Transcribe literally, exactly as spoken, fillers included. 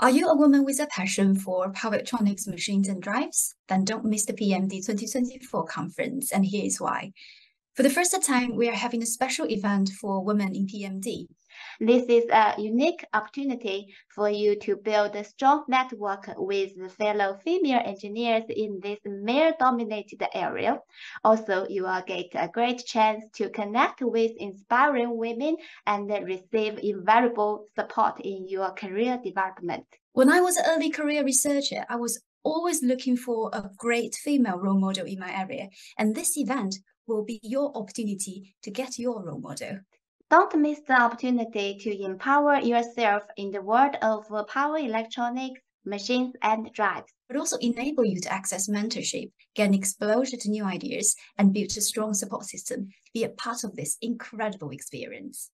Are you a woman with a passion for power electronics, machines and drives? Then don't miss the P E M D twenty twenty-four conference, and here is why. For the first time, we are having a special event for women in P E M D. This is a unique opportunity for you to build a strong network with fellow female engineers in this male-dominated area. Also, you will get a great chance to connect with inspiring women and receive invaluable support in your career development. When I was an early career researcher, I was always looking for a great female role model in my area, and this event will be your opportunity to get your role model. Don't miss the opportunity to empower yourself in the world of power electronics, machines, and drives. But also enable you to access mentorship, gain exposure to new ideas, and build a strong support system. Be a part of this incredible experience.